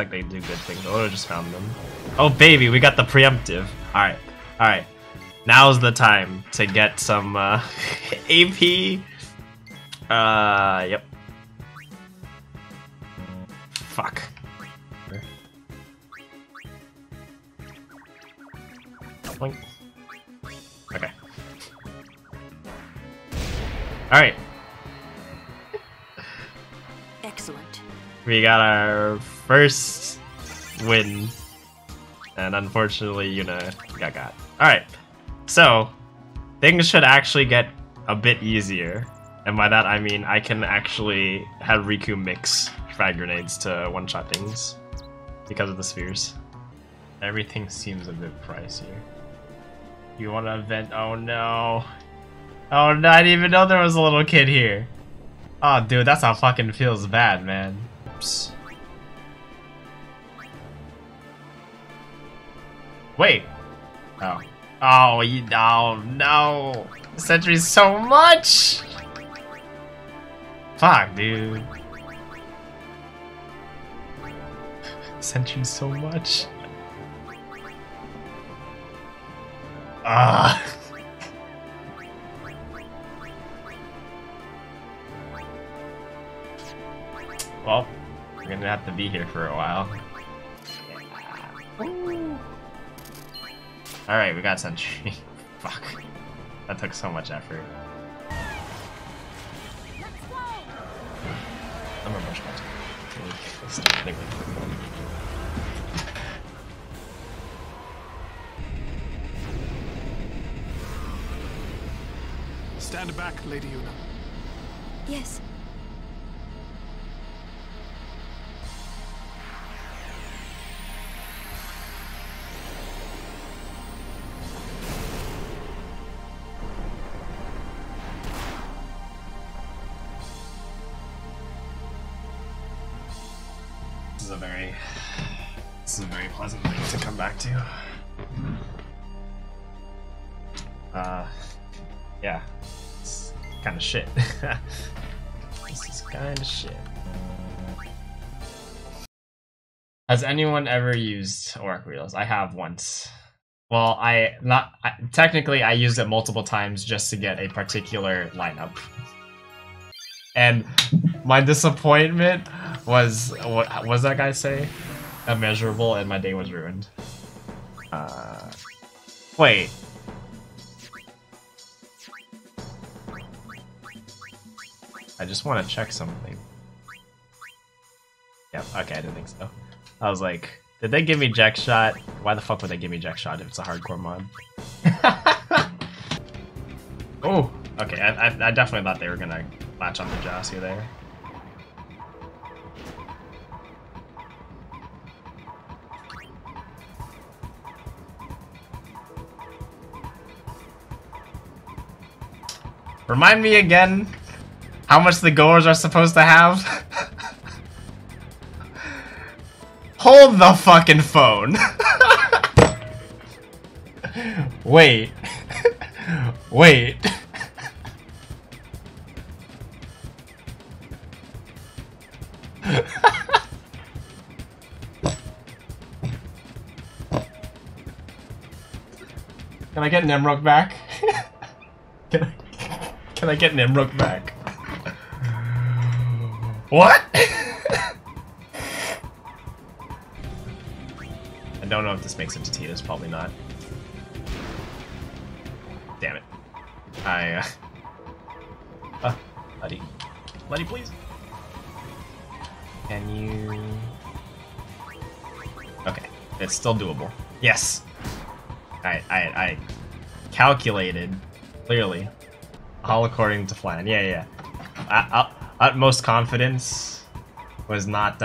like they do good things. I would've just found them. Oh baby, we got the preemptive. Alright, alright. Now's the time to get some AP. Yep. Fuck. Blink. Okay. Alright. Excellent. We got our first win. And unfortunately, Yuna got got. Alright. So, things should actually get a bit easier. And by that, I mean I can actually have Riku mix frag grenades to one-shot things because of the spheres. Everything seems a bit pricier. You want to event? Oh no. Oh no, I didn't even know there was a little kid here. Oh dude, that's how fucking feels bad, man. Oops. Wait. Oh. Oh, you, oh no. Sentry's so much! Fuck, dude. Sentry's so much. Ah. Well, we're gonna have to be here for a while. Alright, we got sentry. Fuck. That took so much effort. I'm a brush monster. Stand back, Lady Yuna. Yes. This is a very pleasant thing to come back to. Yeah. It's kind of shit. This is kind of shit. Has anyone ever used Auric Reels? I have once. Well, technically I used it multiple times just to get a particular lineup. And my disappointment was, what was that guy say? Immeasurable, and my day was ruined. Wait. I just want to check something. Yep, okay, I didn't think so. I was like, did they give me Jack Shot? Why the fuck would they give me Jack Shot if it's a hardcore mod? Oh, okay, I definitely thought they were gonna latch on the Jassy there. Remind me again how much the goers are supposed to have. Hold the fucking phone. Wait. Wait. Can I get Nimruk back? Can I get Nimruk back? What? I don't know if this makes it to Tita's, probably not. Damn it. Letty. Letty, please. Can you... Okay, it's still doable. Yes! I calculated, clearly. All according to plan, yeah. Utmost confidence, was not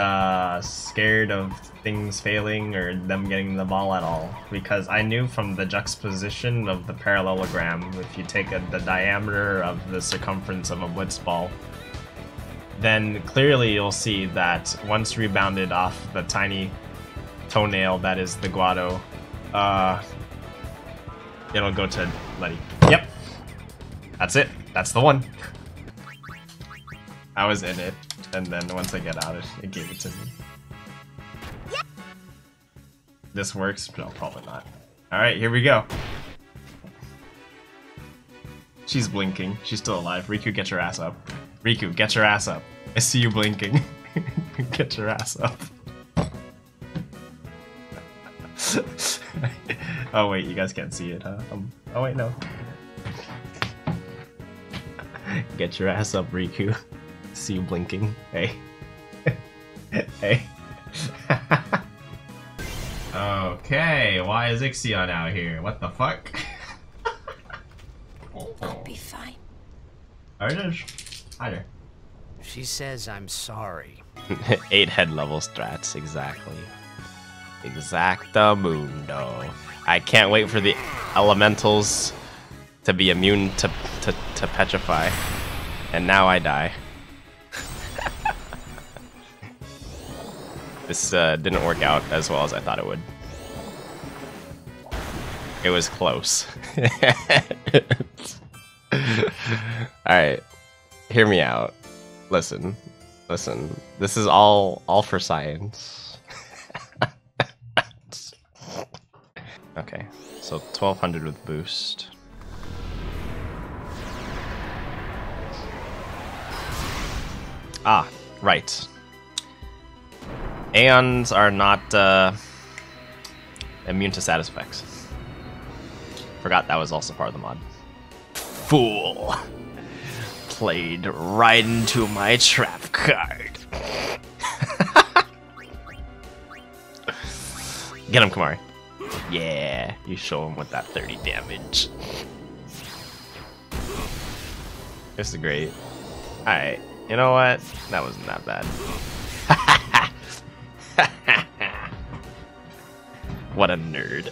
scared of things failing or them getting the ball at all, because I knew from the juxtaposition of the parallelogram, if you take the diameter of the circumference of a blitzball, then clearly you'll see that once rebounded off the tiny toenail that is the Guado, it'll go to Leti. Yep. That's it. That's the one. I was in it, and then once I get out, it gave it to me. this works. No, probably not. Alright, here we go. She's blinking. She's still alive. Riku, get your ass up. Riku, get your ass up. I see you blinking. Get your ass up. Oh wait, you guys can't see it, huh? Oh wait, no. Get your ass up, Riku. See you blinking. Hey. Hey. Okay, why is Ixion out here? What the fuck? I'll be fine. There it is. Hi there. She says I'm sorry. 8 head level strats, exactly. Exactamundo. I can't wait for the elementals to be immune to petrify. And now I die. This didn't work out as well as I thought it would. It was close. Alright. Hear me out. Listen. Listen. This is all for science. Okay. So 1200 with boost. Ah, right. Aeons are not immune to status effects. Forgot that was also part of the mod. Fool! Played right into my trap card. Get him, Kamari. Yeah, you show him with that 30 damage. This is great. Alright, you know what? That wasn't that bad. What a nerd.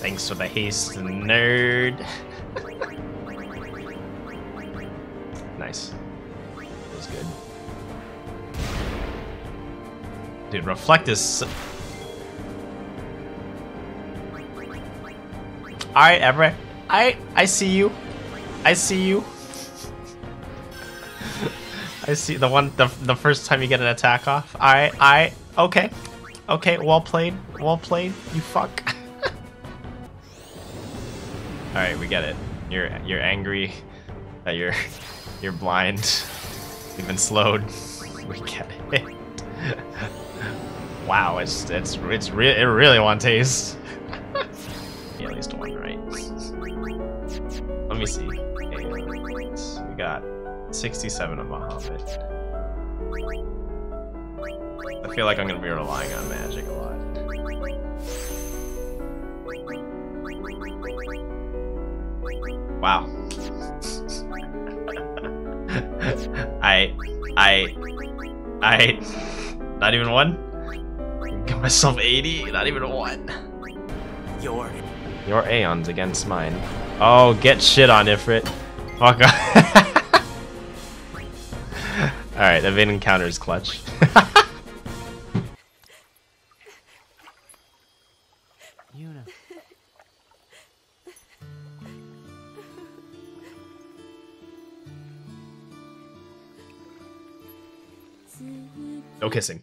Thanks for the haste, nerd. Nice. That was good. Dude, reflect is... Alright, Everett. I see you. I see you. I see the first time you get an attack off. I okay. Okay, well played. Well played, you fuck. Alright, we get it. You're angry that you're blind. You've been slowed. We get it. Wow, it really won taste. Yeah, at least one, right? Let me see. We got 67 of Muhammad. I feel like I'm gonna be relying on magic a lot. Wow. Not even one? Got myself 80? Not even one. Your Aeon's against mine. Oh, get shit on, Ifrit. Fuck off. Alright, evade encounter is clutch. Yuna. No kissing.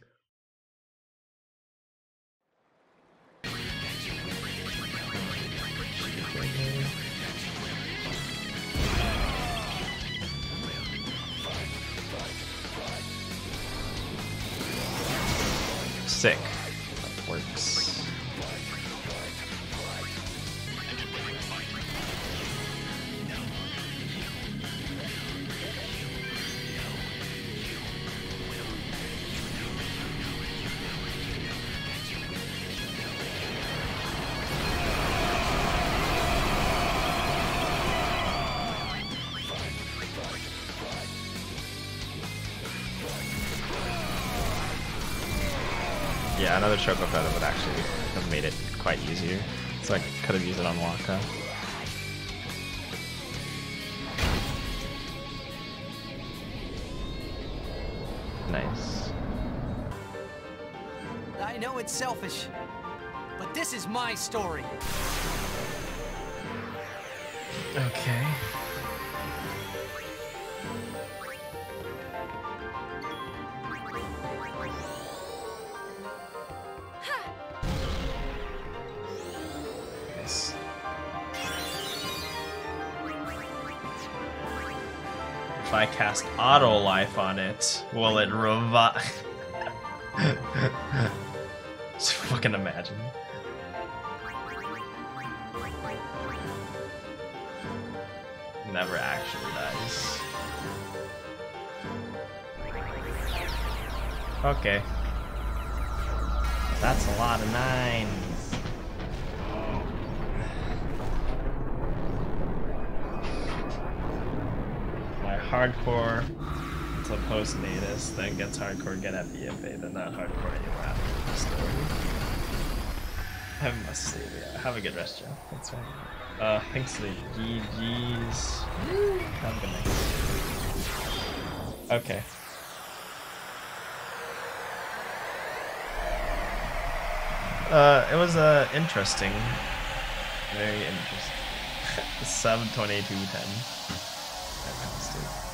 Sick. That works. Yeah, another Choco Feather would actually have made it quite easier. So I could have used it on Waka. Nice. I know it's selfish, but this is my story. Okay. If I cast Auto Life on it, will it revive? Just fucking imagine. Never actually dies. Okay. That's a lot of 9s. My hardcore to post natus, then gets hardcore get at BFA, then not hardcore anywhere after the story. Have must sleep, yeah. Have a good rest, Joe. That's right. Thanks to the GGs. Have a good night. Okay. It was interesting. Very interesting. Sub 2210.